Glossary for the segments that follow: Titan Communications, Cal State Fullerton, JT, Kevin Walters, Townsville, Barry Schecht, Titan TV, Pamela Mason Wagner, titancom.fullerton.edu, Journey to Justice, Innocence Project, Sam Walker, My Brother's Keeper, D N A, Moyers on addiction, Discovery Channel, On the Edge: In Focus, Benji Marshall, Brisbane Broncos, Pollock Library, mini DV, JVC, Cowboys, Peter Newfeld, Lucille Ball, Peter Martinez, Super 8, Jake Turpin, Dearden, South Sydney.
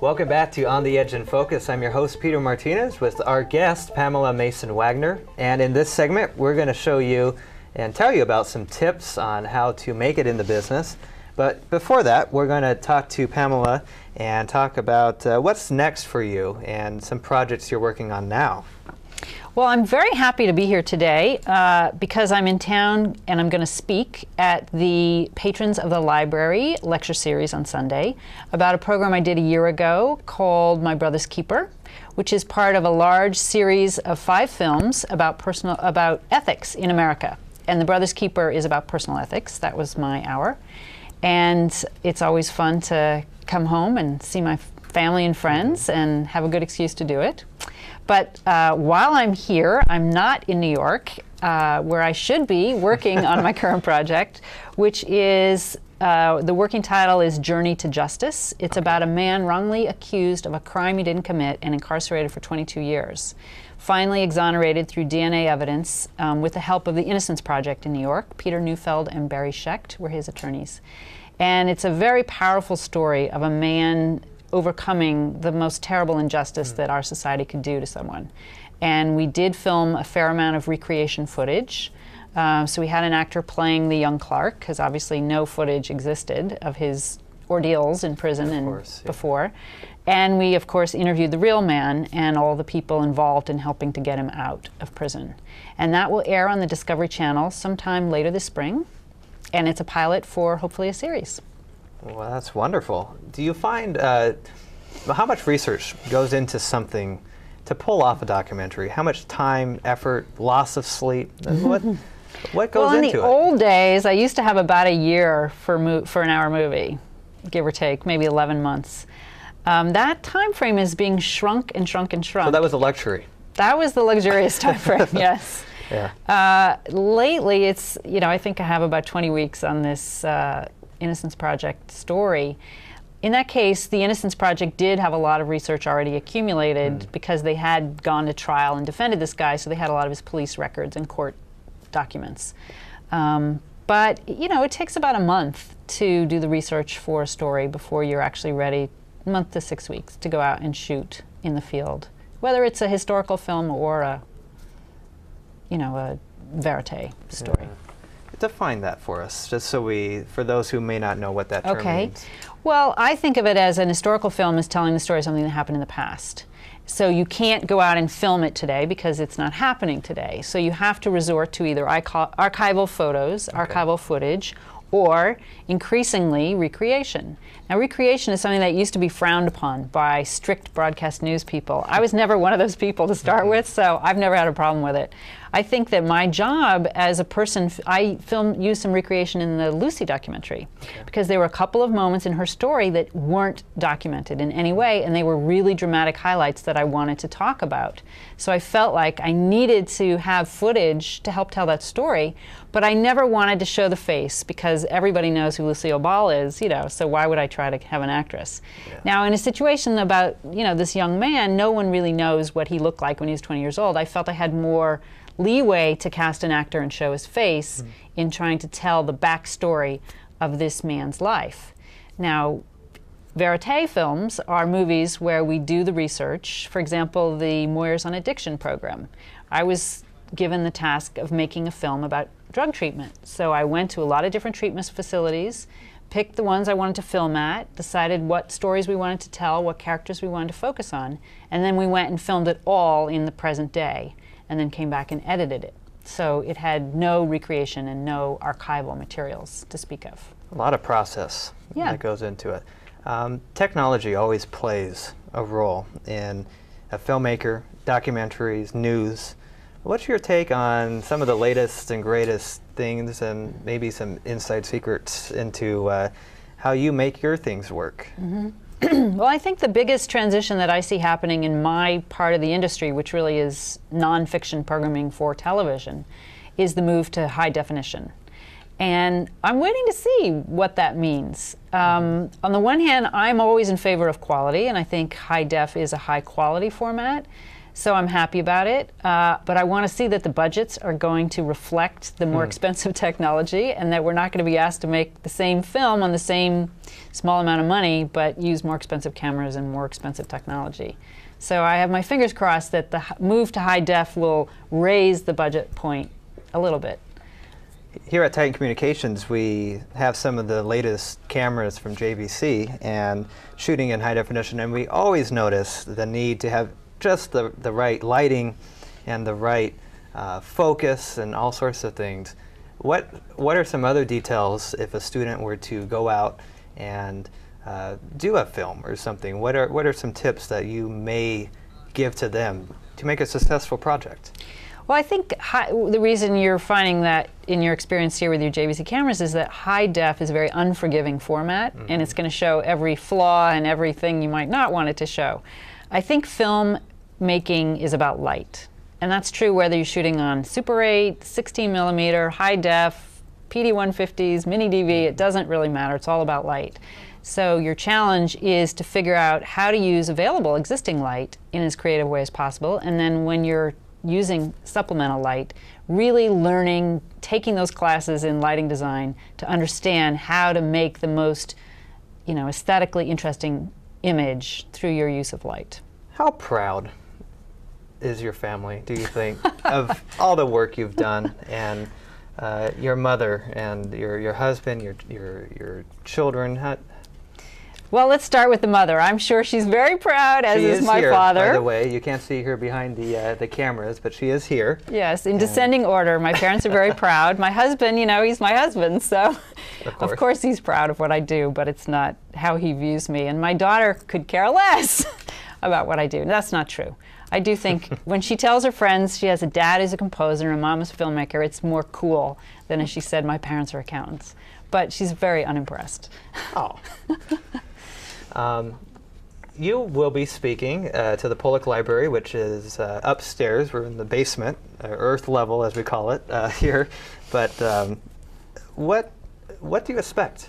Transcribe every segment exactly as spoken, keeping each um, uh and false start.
Welcome back to On the Edge in Focus. I'm your host, Peter Martinez, with our guest, Pamela Mason Wagner. And in this segment, we're going to show you and tell you about some tips on how to make it in the business. But before that, we're going to talk to Pamela and talk about uh, what's next for you and some projects you're working on now. Well, I'm very happy to be here today uh, because I'm in town and I'm going to speak at the Patrons of the Library lecture series on Sunday about a program I did a year ago called My Brother's Keeper, which is part of a large series of five films about personal about ethics in America. And The Brother's Keeper is about personal ethics. That was my hour. And it's always fun to come home and see my family and friends and have a good excuse to do it. But uh, while I'm here, I'm not in New York, uh, where I should be working on my current project, which is, uh, the working title is Journey to Justice. It's about a man wrongly accused of a crime he didn't commit and incarcerated for twenty-two years. Finally exonerated through D N A evidence um, with the help of the Innocence Project in New York. Peter Newfeld and Barry Schecht were his attorneys. And it's a very powerful story of a man overcoming the most terrible injustice mm. that our society could do to someone. And we did film a fair amount of recreation footage. Uh, so we had an actor playing the young Clark, because obviously no footage existed of his ordeals in prison and course, yeah. before. And we, of course, interviewed the real man and all the people involved in helping to get him out of prison. And that will air on the Discovery Channel sometime later this spring. And it's a pilot for hopefully a series. Well, that's wonderful. Do you find, uh, how much research goes into something to pull off a documentary? How much time, effort, loss of sleep? What, what goes well, into it? Well, in the old days, I used to have about a year for, mo for an hour movie, give or take, maybe eleven months. Um, that time frame is being shrunk and shrunk and shrunk. So that was a luxury. That was the luxurious time frame, yes. Yeah. Uh, lately, it's, you know, I think I have about twenty weeks on this uh, Innocence Project story. In that case, the Innocence Project did have a lot of research already accumulated mm. because they had gone to trial and defended this guy, so they had a lot of his police records and court documents. Um, but, you know, it takes about a month to do the research for a story before you're actually ready, a month to six weeks, to go out and shoot in the field, whether it's a historical film or a, you know, a verite story. Yeah. Define that for us, just so we, for those who may not know what that term okay. means. Well, I think of it as an historical film is telling the story of something that happened in the past. So you can't go out and film it today because it's not happening today. So you have to resort to either archival photos, okay. archival footage, or increasingly recreation. Now recreation is something that used to be frowned upon by strict broadcast news people. I was never one of those people to start mm-hmm. with, so I've never had a problem with it. I think that my job as a person, I film, used some recreation in the Lucy documentary okay. because there were a couple of moments in her story that weren't documented in any way, and they were really dramatic highlights that I wanted to talk about. So I felt like I needed to have footage to help tell that story, but I never wanted to show the face because everybody knows who Lucille Ball is, you know, so why would I try to have an actress? Yeah. Now in a situation about, you know, this young man, no one really knows what he looked like when he was twenty years old. I felt I had more leeway to cast an actor and show his face mm. in trying to tell the backstory of this man's life. Now, verite films are movies where we do the research. For example, the Moyers on Addiction program. I was given the task of making a film about drug treatment. So I went to a lot of different treatment facilities, picked the ones I wanted to film at, decided what stories we wanted to tell, what characters we wanted to focus on, and then we went and filmed it all in the present day, and then came back and edited it. So it had no recreation and no archival materials to speak of. A lot of process yeah. that goes into it. Um, technology always plays a role in a filmmaker, documentaries, news. What's your take on some of the latest and greatest things and maybe some inside secrets into uh, how you make your things work? Mm-hmm. Well, I think the biggest transition that I see happening in my part of the industry, which really is nonfiction programming for television, is the move to high definition. And I'm waiting to see what that means. Um, on the one hand, I'm always in favor of quality, and I think high def is a high quality format. so I'm happy about it. Uh, but I want to see that the budgets are going to reflect the more mm. expensive technology, and that we're not going to be asked to make the same film on the same small amount of money, but use more expensive cameras and more expensive technology. So I have my fingers crossed that the move to high def will raise the budget point a little bit. Here at Titan Communications, we have some of the latest cameras from J V C and shooting in high definition, and we always notice the need to have just the, the right lighting and the right uh, focus and all sorts of things. What, what are some other details if a student were to go out and uh, do a film or something? What are, what are some tips that you may give to them to make a successful project? Well, I think high, the reason you're finding that in your experience here with your J V C cameras is that high def is a very unforgiving format, mm-hmm. and it's going to show every flaw and everything you might not want it to show. I think film making is about light, and that's true whether you're shooting on Super eight, sixteen millimeter, high def, P D one fifties, mini D V, it doesn't really matter, it's all about light. So your challenge is to figure out how to use available existing light in as creative way as possible, and then when you're using supplemental light, really learning, taking those classes in lighting design to understand how to make the most, you know, aesthetically interesting image through your use of light. How proud is your family, do you think, of all the work you've done, and uh, your mother and your, your husband, your, your, your children? How, Well, let's start with the mother. I'm sure she's very proud, as is my father. By the way, you can't see her behind the uh, the cameras, but she is here. Yes, in descending order. My parents are very proud. My husband, you know, he's my husband, so of course. of course he's proud of what I do, but it's not how he views me. And my daughter could care less about what I do. That's not true. I do think when she tells her friends she has a dad who's a composer and a mom is a filmmaker, it's more cool than if she said my parents are accountants. But she's very unimpressed. Oh. Um, you will be speaking uh, to the Pollock Library, which is uh, upstairs. We're in the basement, uh, earth level as we call it uh, here. But um, what, what do you expect?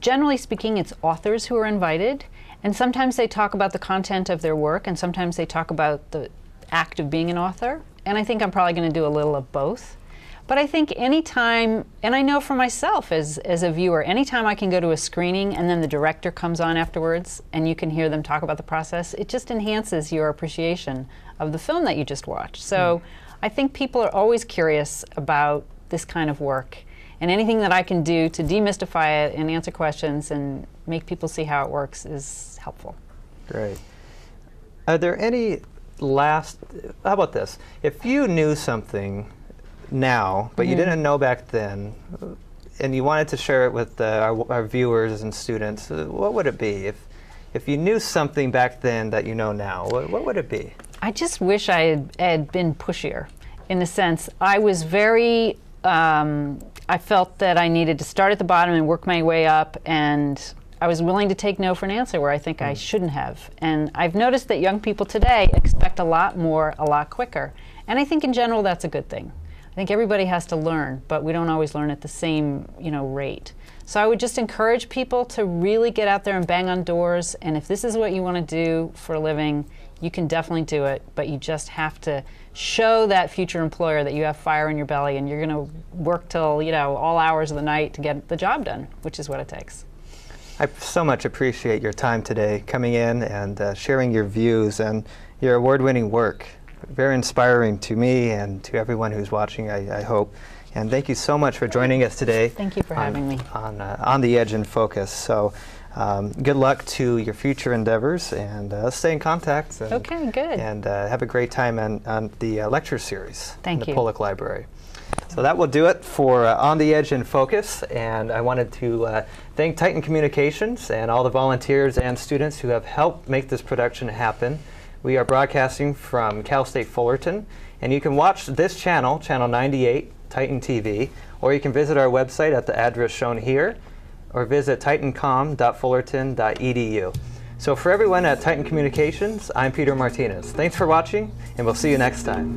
Generally speaking, it's authors who are invited. And sometimes they talk about the content of their work, and sometimes they talk about the act of being an author. And I think I'm probably going to do a little of both. But I think any time, and I know for myself as, as a viewer, any time I can go to a screening and then the director comes on afterwards and you can hear them talk about the process, it just enhances your appreciation of the film that you just watched. So mm. I think people are always curious about this kind of work, and anything that I can do to demystify it and answer questions and make people see how it works is helpful. Great. Are there any last, how about this? If you knew something now, but mm-hmm. you didn't know back then, and you wanted to share it with uh, our, our viewers and students, uh, what would it be? If, if you knew something back then that you know now, what, what would it be? I just wish I had, had been pushier, in a sense. I was very, um, I felt that I needed to start at the bottom and work my way up, and I was willing to take no for an answer where I think mm. I shouldn't have. And I've noticed that young people today expect a lot more, a lot quicker. And I think in general that's a good thing. I think everybody has to learn, but we don't always learn at the same, you know, rate. So I would just encourage people to really get out there and bang on doors, and if this is what you want to do for a living, you can definitely do it, but you just have to show that future employer that you have fire in your belly and you're going to work till, you know, all hours of the night to get the job done, which is what it takes. I so much appreciate your time today, coming in and uh, sharing your views and your award-winning work. Very inspiring to me and to everyone who's watching, I, I hope. And thank you so much for joining us today. Thank you for on, having me. On, uh, on the Edge in Focus. So um, good luck to your future endeavors, and uh, let's stay in contact. And, okay, good. And uh, have a great time on, on the uh, lecture series thank in the you. Pollock Library. So that will do it for uh, On the Edge in Focus, and I wanted to uh, thank Titan Communications and all the volunteers and students who have helped make this production happen. We are broadcasting from Cal State Fullerton, and you can watch this channel, Channel ninety-eight, Titan T V, or you can visit our website at the address shown here, or visit titancom dot fullerton dot e d u. So for everyone at Titan Communications, I'm Peter Martinez. Thanks for watching, and we'll see you next time.